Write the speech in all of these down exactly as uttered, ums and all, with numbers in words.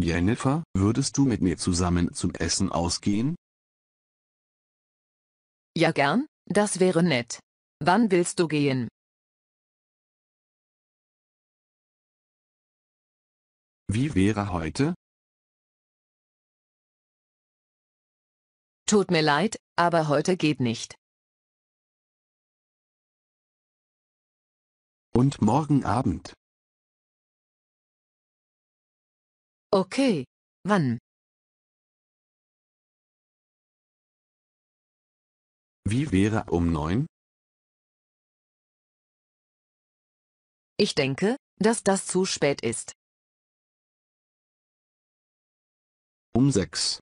Jennifer, würdest du mit mir zusammen zum Essen ausgehen? Ja, gern, das wäre nett. Wann willst du gehen? Wie wäre heute? Tut mir leid, aber heute geht nicht. Und morgen Abend? Okay, wann? Wie wäre um neun? Ich denke, dass das zu spät ist. Um sechs.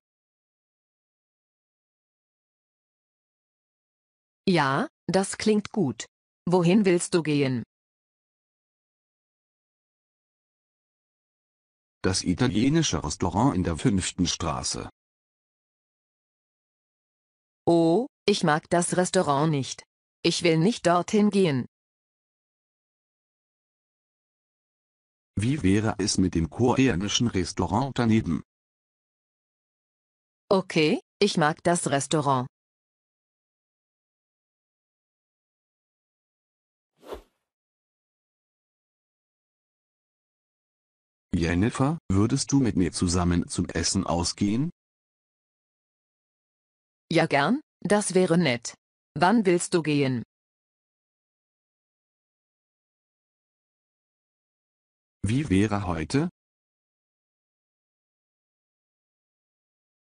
Ja, das klingt gut. Wohin willst du gehen? Das italienische Restaurant in der fünften Straße. Oh, ich mag das Restaurant nicht. Ich will nicht dorthin gehen. Wie wäre es mit dem koreanischen Restaurant daneben? Okay, ich mag das Restaurant. Jennifer, würdest du mit mir zusammen zum Essen ausgehen? Ja, gern, das wäre nett. Wann willst du gehen? Wie wäre heute?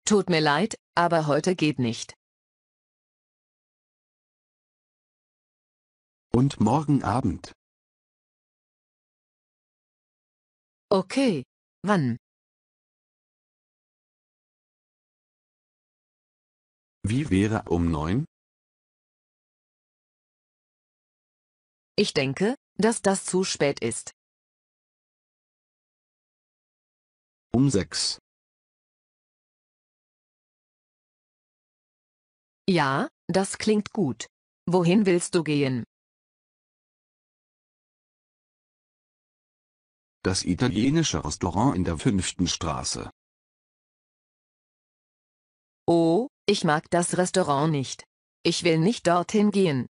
Tut mir leid, aber heute geht nicht. Und morgen Abend? Okay, wann? Wie wäre um neun? Ich denke, dass das zu spät ist. Um sechs. Ja, das klingt gut. Wohin willst du gehen? Das italienische Restaurant in der fünften Straße. Oh, ich mag das Restaurant nicht. Ich will nicht dorthin gehen.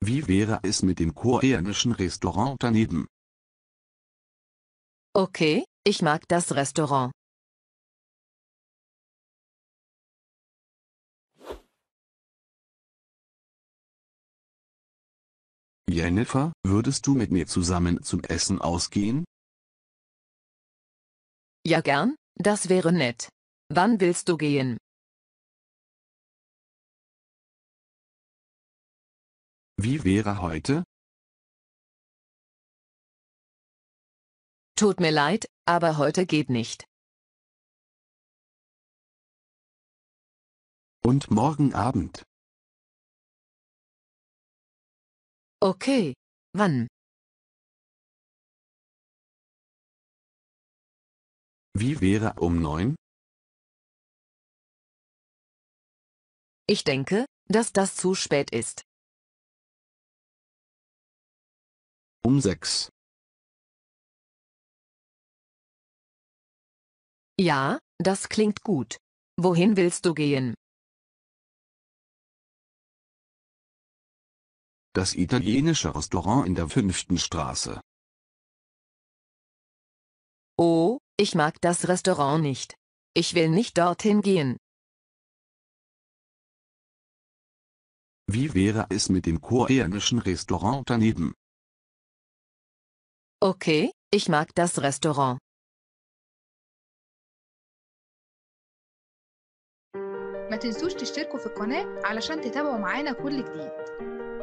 Wie wäre es mit dem koreanischen Restaurant daneben? Okay, ich mag das Restaurant. Jennifer, würdest du mit mir zusammen zum Essen ausgehen? Ja, gern, das wäre nett. Wann willst du gehen? Wie wäre heute? Tut mir leid, aber heute geht nicht. Und morgen Abend? Okay, wann? Wie wäre um neun? Ich denke, dass das zu spät ist. Um sechs. Ja, das klingt gut. Wohin willst du gehen? Das italienische Restaurant in der fünften Straße. Oh, ich mag das Restaurant nicht. Ich will nicht dorthin gehen. Wie wäre es mit dem koreanischen Restaurant daneben? Okay, ich mag das Restaurant. ما تنسوش تشتركوا في القناة علشان تتابعوا معانا كل جديد.